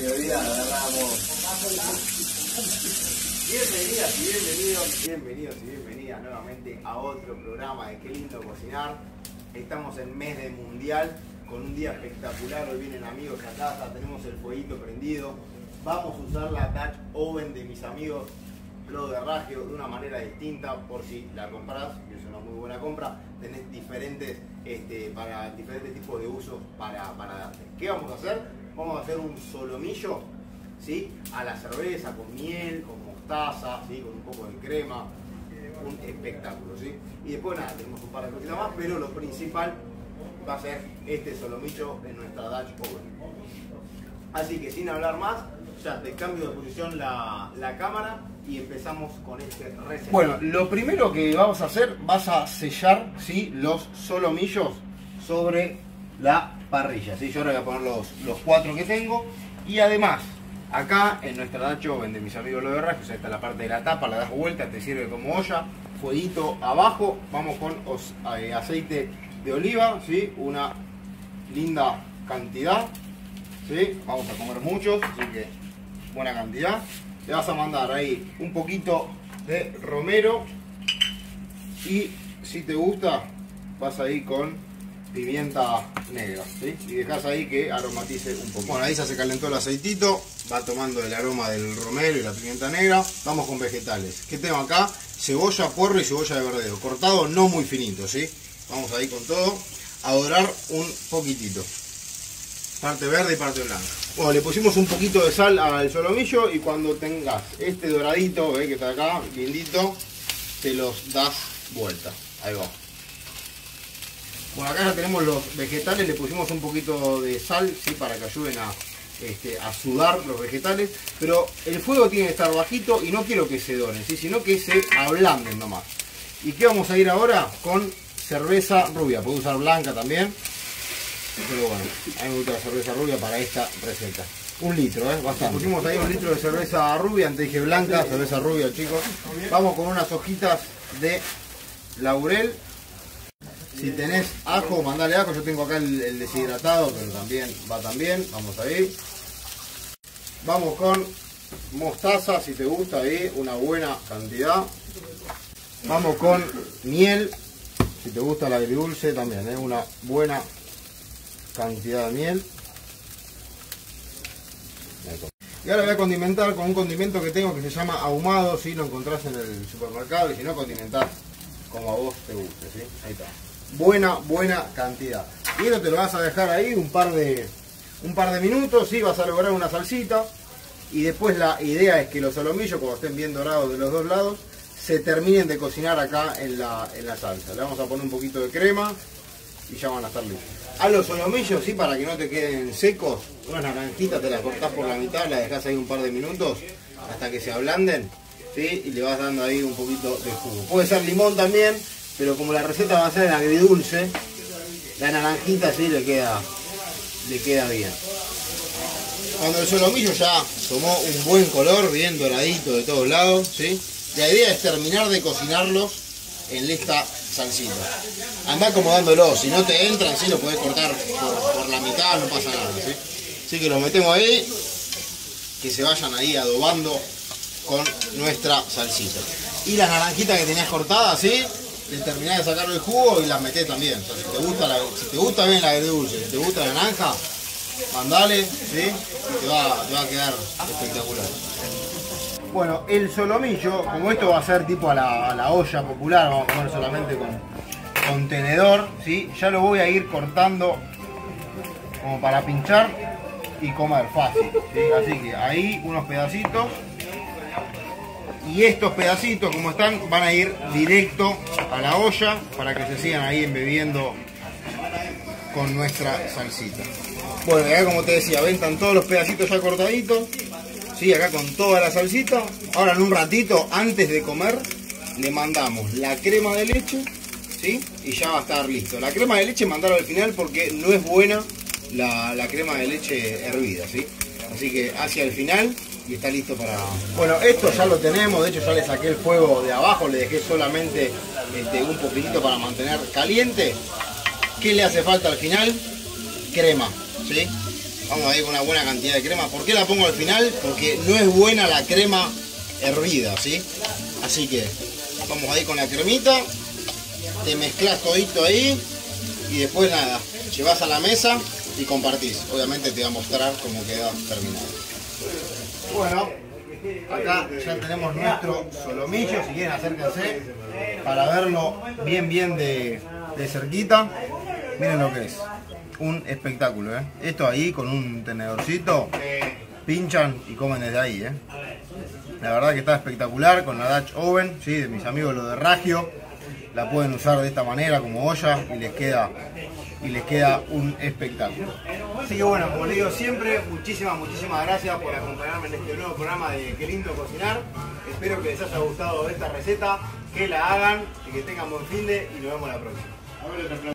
mediodía agarramos. Bienvenidas y bienvenidos, bienvenidos y bienvenidas nuevamente a otro programa de Qué Lindo Cocinar. Estamos en mes de mundial, con un día espectacular. Hoy vienen amigos a casa, tenemos el fueguito prendido. Vamos a usar la Dutch Oven de mis amigos Loderaggio de una manera distinta, por si la compras, que es una muy buena compra. Tenés diferentes, para diferentes tipos de usos para darte. ¿Qué vamos a hacer? Vamos a hacer un solomillo, ¿sí? A la cerveza, con miel, con mostaza, ¿sí? Con un poco de crema. Un espectáculo, ¿sí? Y después nada, tenemos un par de cositas más, pero lo principal va a ser este solomillo en nuestra Dutch Oven. Así que sin hablar más, ya te cambio de posición la cámara y empezamos con este recetario. Bueno, lo primero que vamos a hacer, vas a sellar, ¿sí? Los solomillos sobre la parrilla, ¿sí? Yo ahora voy a poner los cuatro que tengo. Y además, acá en nuestra Dutch Oven de mis amigos Loderaggio, o sea, está la parte de la tapa, la das vuelta, te sirve como olla. Fueguito abajo, vamos con aceite de oliva, ¿sí? Una linda cantidad, ¿sí? Vamos a comer muchos, así que buena cantidad. Le vas a mandar ahí un poquito de romero y si te gusta vas ahí con pimienta negra, ¿sí? Y dejas ahí que aromatice un poco. Bueno, ahí ya se calentó el aceitito, va tomando el aroma del romero y la pimienta negra. Vamos con vegetales. ¿Qué tengo acá? Cebolla, puerro y cebolla de verdeo, cortado no muy finito, ¿sí? Vamos ahí con todo a dorar un poquitito. Parte verde y parte blanca. Bueno, le pusimos un poquito de sal al solomillo y cuando tengas este doradito, que está acá, lindito, te los das vuelta. Ahí va. Bueno, acá ya tenemos los vegetales, le pusimos un poquito de sal, ¿sí? Para que ayuden a sudar los vegetales. Pero el fuego tiene que estar bajito y no quiero que se doren, ¿sí? Sino que se ablanden nomás. ¿Y qué vamos a ir ahora? Con cerveza rubia, puedo usar blanca también. Pero bueno, a mí me gusta la cerveza rubia para esta receta. Un litro, bastante. Pusimos ahí un litro de cerveza rubia, antes dije blanca, cerveza rubia, chicos. Vamos con unas hojitas de laurel. Si tenés ajo, mandale ajo. Yo tengo acá el deshidratado, pero también va tan bien. Vamos ahí. Vamos con mostaza, si te gusta, ahí una buena cantidad. Vamos con miel, si te gusta la agridulce también, una buena cantidad de miel. Y ahora voy a condimentar con un condimento que tengo que se llama ahumado, si lo encontrás en el supermercado, y si no, condimentás como a vos te guste, ¿sí? Ahí está. Buena cantidad. Y esto te lo vas a dejar ahí un par de minutos, ¿sí? Vas a lograr una salsita. Y después la idea es que los solomillos, cuando estén bien dorados de los dos lados, se terminen de cocinar acá en la salsa. Le vamos a poner un poquito de crema y ya van a estar listos. A los solomillos, ¿sí? Para que no te queden secos, unas naranjitas te las cortás por la mitad, las dejás ahí un par de minutos hasta que se ablanden, ¿sí? Y le vas dando ahí un poquito de jugo. Puede ser limón también, pero como la receta va a ser en agridulce, la naranjita, ¿sí? le queda bien. Cuando el solomillo ya tomó un buen color, bien doradito de todos lados, ¿sí? La idea es terminar de cocinarlos en esta salsita. Andá acomodándolo, si no te entran, si sí, lo podés cortar por la mitad, no pasa nada, ¿sí? Así que los metemos ahí, que se vayan ahí adobando con nuestra salsita. Y las naranjitas que tenías cortadas, ¿sí? Le terminás de sacarle el jugo y las metés también. O sea, si te gusta bien la agridulce, si te gusta la naranja, mandale, ¿sí? Y te va a quedar espectacular. Bueno, el solomillo, como esto va a ser tipo a la olla popular, vamos a comer solamente con tenedor, ¿sí? Ya lo voy a ir cortando como para pinchar y comer fácil, ¿sí? Así que ahí unos pedacitos. Y estos pedacitos, como están, van a ir directo a la olla para que se sigan ahí embebiendo con nuestra salsita. Bueno, acá como te decía, ventan todos los pedacitos ya cortaditos. Sí, acá con toda la salsita. Ahora en un ratito, antes de comer, le mandamos la crema de leche, ¿sí? Y ya va a estar listo. La crema de leche mandala al final porque no es buena la crema de leche hervida, ¿sí? Así que hacia el final y está listo para... Bueno, esto ya lo tenemos. De hecho ya le saqué el fuego de abajo, le dejé solamente un poquitito para mantener caliente. ¿Qué le hace falta al final? Crema, ¿sí? Vamos a ir con una buena cantidad de crema. ¿Por qué la pongo al final? Porque no es buena la crema hervida, ¿sí? Así que vamos a ir con la cremita. Te mezclas todito ahí y después nada, llevas a la mesa y compartís. Obviamente te va a mostrar cómo queda terminado. Bueno, acá ya tenemos nuestro solomillo. Si quieren, acérquense para verlo bien de cerquita. Miren lo que es. Un espectáculo, ¿eh? Esto ahí con un tenedorcito, pinchan y comen desde ahí, ¿eh? La verdad que está espectacular con la Dutch Oven, ¿sí? De mis amigos Loderaggio. La pueden usar de esta manera como olla y les queda un espectáculo. Así que bueno, como les digo siempre, muchísimas gracias por acompañarme en este nuevo programa de Qué Lindo Cocinar. Espero que les haya gustado esta receta, que la hagan y que tengan buen finde y nos vemos la próxima.